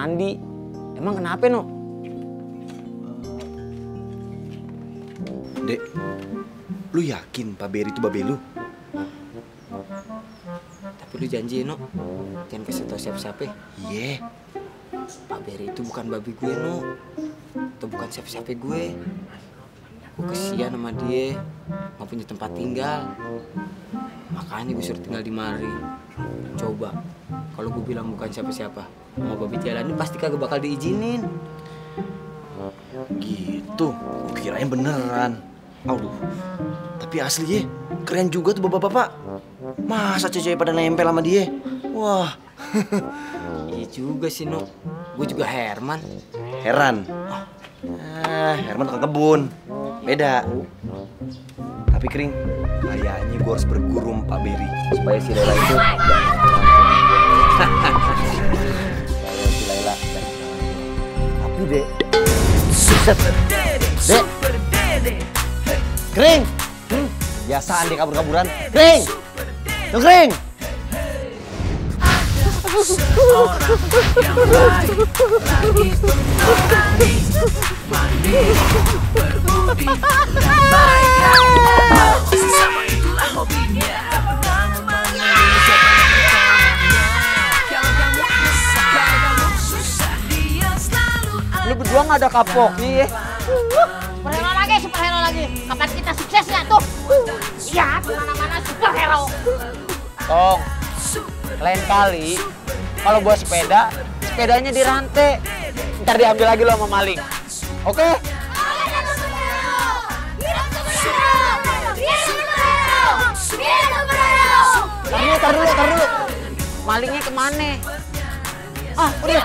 mandi. Emang kenapa, No? Dek, lu yakin Pak Beri itu babe lu? Tapi lu janji, No, jangan kasih tau siapa-siapa. Iya. Pak Beri itu bukan babi gue, No. Itu bukan siapa-siapa gue. Gue kesian sama dia, gak punya tempat tinggal. Makanya gue suruh tinggal di mari. Coba, kalau gue bilang bukan siapa-siapa, mau babi jalanin pasti kagak bakal diizinin. Gitu, gue kirain beneran. Aduh, tapi asli ya, keren juga tuh bapak-bapak. Masa cewek pada nempel sama dia? Wah. Iya juga sih, No. Gue juga Herman. Heran? Herman tukang kebun. Beda. Tapi kering, kayaknya gue harus bergurung Pak Beri supaya si Laila itu tapi Dek, Super Dede. Kering, biasaan dia kabur-kaburan. Kering, tuh Kering. Lu berdua nggak ada kapoknya ya? Superhero lagi, superhero lagi. Kapan kita sukses ya tuh? Iya, dimana-mana superhero. Tong, lain kali kalau bawa sepeda, sepedanya dirantai. Ntar diambil lagi lo sama maling. Oke? Kamu taruh dulu. Malingnya kemana? Ah, udah.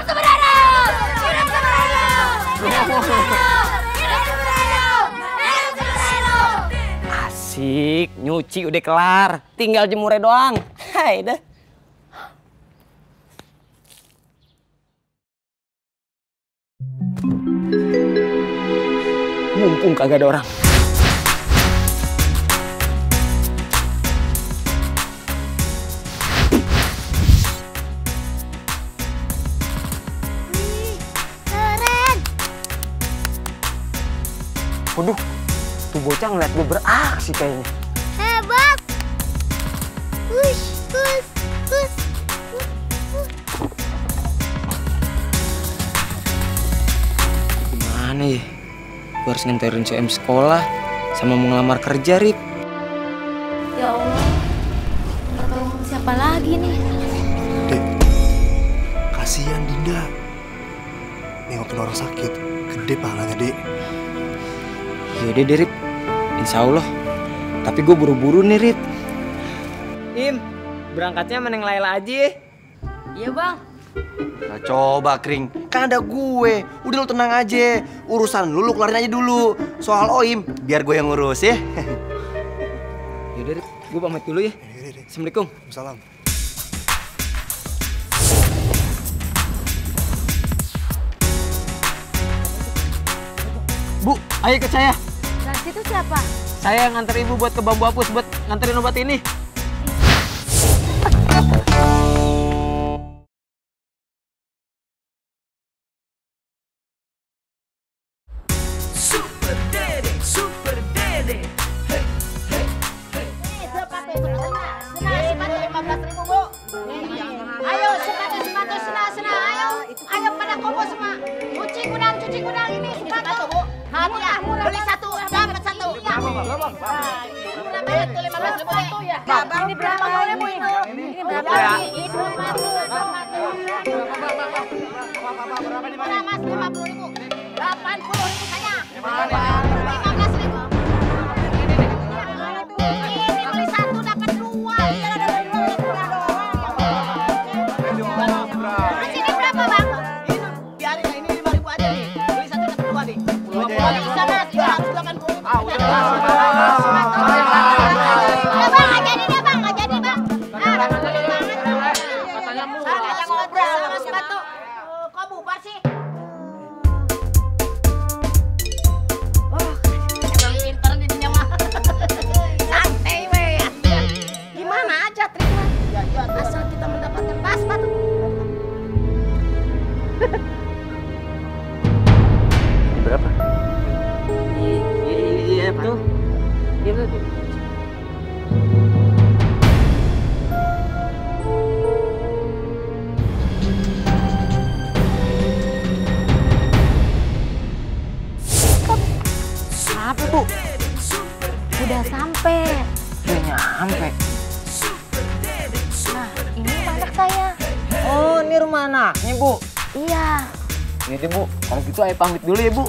Asik, nyuci udah kelar. Tinggal jemurnya doang. Hai dah. Mumpung kagak ada orang. Keren. Waduh, tuh bocah ngeliat gue beraksi kayaknya. Hebat. Push. Gimana ya? Gue harus nganterin CM sekolah sama mau ngelamar kerja, Rip. Ya Allah, nggak tahu siapa lagi nih. Dek, kasihan Dinda. Nengokin orang sakit, gede pahalanya, Dek. Yaudah deh, Rip. Insya Allah. Tapi gue buru-buru nih, Rip. Im, berangkatnya meneng Laila aja ya. Iya, Bang. Nah, coba Kring, kan ada gue. Udah lu tenang aja. Urusan lu kelarin aja dulu. Soal Oim, biar gue yang ngurus ya. Yaudah, gue pamit dulu ya. Assalamualaikum. Salam. Bu, ayo ikut saya. Rasi itu siapa? Saya nganter ibu buat ke Bambu Apus buat nganterin obat ini. Berapa? Iya, tuh. Iya, tuh. Apa, Bu? Udah sampai. Udah nyampe. Nah, ini rumah anak saya. Oh, ini rumah anaknya, Bu? Iya. Jadi, Bu, kalau gitu ayo pamit dulu ya, Bu.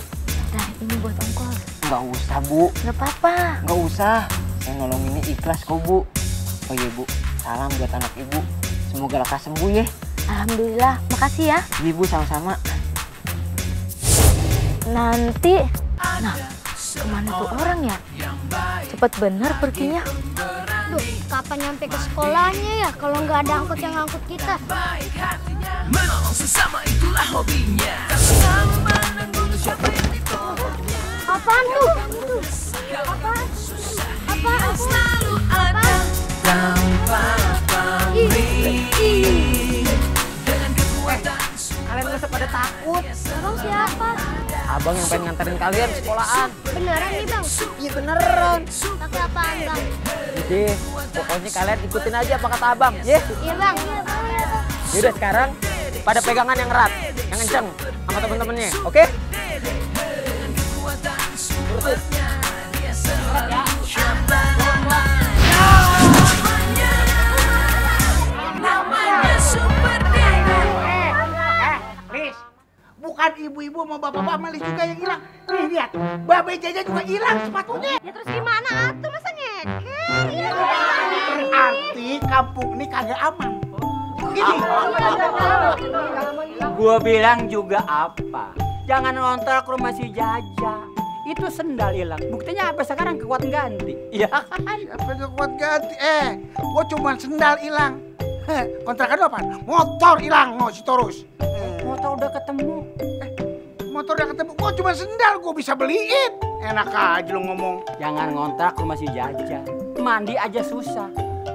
Nah, ini buat ongkos. Nggak usah, Bu. Nggak apa-apa. Nggak usah. Saya nolong ini ikhlas kok, Bu. Oh iya, Bu. Salam buat anak Ibu. Semoga lekas sembuh ya. Alhamdulillah. Makasih ya. Iya, Bu. Sama-sama. Nanti... Nah. Kemana tuh orang ya? Cepet bener perginya. Duh, kapan nyampe ke sekolahnya ya? Kalau nggak ada angkot yang ngangkut kita. Menolong sesama itulah hobinya. Apaan tuh? Apaan? Apaan? Selalu ada tanpa pamrih. Dengan kekuatan kalian nggak pada takut. Abang siapa? Abang yang pengen nganterin kalian sekolahan. Beneran nih, Bang? Iya beneran. Pakai apaan, Bang? Jadi pokoknya kalian ikutin aja apa kata Abang, ya? Iya, Bang. Yaudah sekarang pada pegangan yang erat, yang kenceng sama temen-temennya, oke? Terus. Bukan ibu-ibu sama bapak-bapak malis juga yang hilang. Nih lihat, Babe Jaja juga hilang sepatunya. Ya terus gimana atuh, masa ngeker? Ya, berarti kampung ini kagak aman. Gini. Gua bilang juga apa? Jangan ngontrak ke rumah si Jaja. Itu sendal hilang. Buktinya apa sekarang kekuatan ganti? Iya kan? Apa kekuatan ganti? Gua cuma sendal hilang. Kontrakan lu apaan? Motor hilang, ngosi terus. Motor udah ketemu. Motor udah ketemu. Gua cuma sendal, gua bisa beliin. Enak aja lu ngomong. Jangan ngontrak ke rumah si Jaja. Mandi aja susah.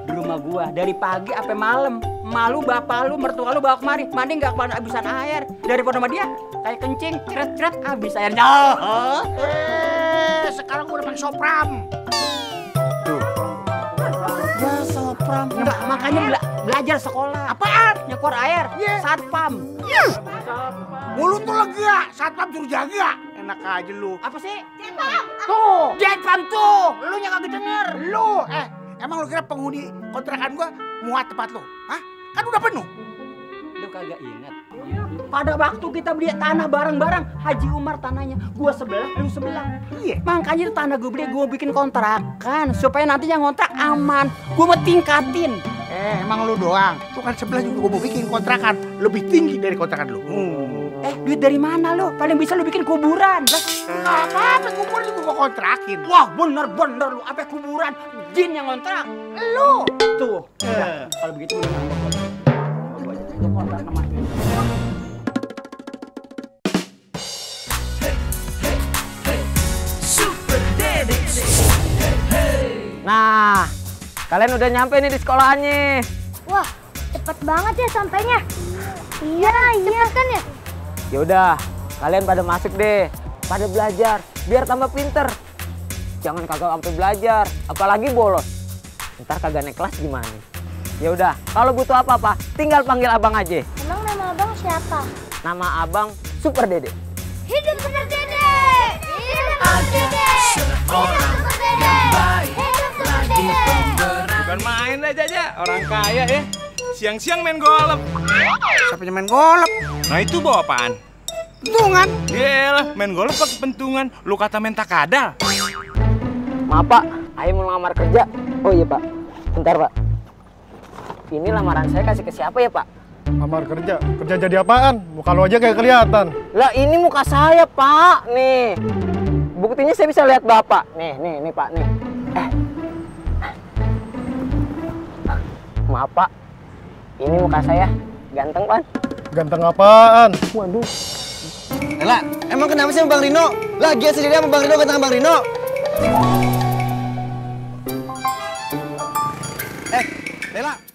Di rumah gua dari pagi sampai malam. Malu bapak lu, mertua lu bawa kemari. Mandi nggak kehabisan air. Daripada sama dia, kayak kencing, cret-cret habis airnya. Sekarang gua udah pakai sopram. Tuh. Ya sopram. Enggak, makanya belajar sekolah. Apaan? Nyekor air. Yeah. Satpam. Mulut tuh lega, satpam suruh jaga. Enak aja lu. Apa sih? Satpam. Tuh. Satpam tuh. Lu yang kagak denger. Lu. Emang lu kira penghuni kontrakan gua muat tempat lu? Hah? Kan udah penuh. Lu kagak ingat. Pada waktu kita beli tanah bareng-bareng, Haji Umar tanahnya, gua sebelah, lu sebelah. Iya. Makanya itu tanah gua beli, gua bikin kontrakan supaya nanti yang ngontrak aman. Gua mau tingkatin. Emang lu doang? Itu kan sebelah juga gua mau bikin kontrakan lebih tinggi dari kontrakan lu. Duit dari mana lu? Paling bisa lu bikin kuburan. Lah, apa kuburan juga gua kontrakin. Wah, bener lu, apa kuburan? Jin yang ngontrak. Lu. Tuh. Kalau begitu lu nambah kontrak sama dia. Nah, kalian udah nyampe nih di sekolahannya. Wah, cepet banget ya sampainya. Iya kan ya. Ya udah, kalian pada masuk deh, pada belajar, biar tambah pinter. Jangan kagak sampai belajar, apalagi bolos. Ntar kagak naik kelas gimana? Ya udah, kalau butuh apa-apa, tinggal panggil abang aja. Emang nama abang siapa? Nama abang Super Dede. Hidup Super Dede! Hidup Super Dede! Hidup Super Dede! Bukan main lah Jaja, orang kaya ya. Siang-siang main golep. Siapa yang main golep? Nah itu bawa apaan? Pentungan. Yelah, main golep pakai pentungan. Lu kata main takadal. Maaf Pak, ayo mau ngelamar kerja. Oh iya Pak, bentar Pak. Ini lamaran saya kasih ke siapa ya Pak? Lamar kerja? Kerja jadi apaan? Muka lu aja kayak kelihatan. Lah ini muka saya Pak, nih. Buktinya saya bisa lihat Bapak. Nih Pak, nih. Maaf Pak, ini muka saya ganteng kan? Ganteng apaan? Waduh. Elah, emang kenapa sih sama Bang Rino? Lagian sendiri sama Bang Rino ganteng sama Bang Rino. Lela.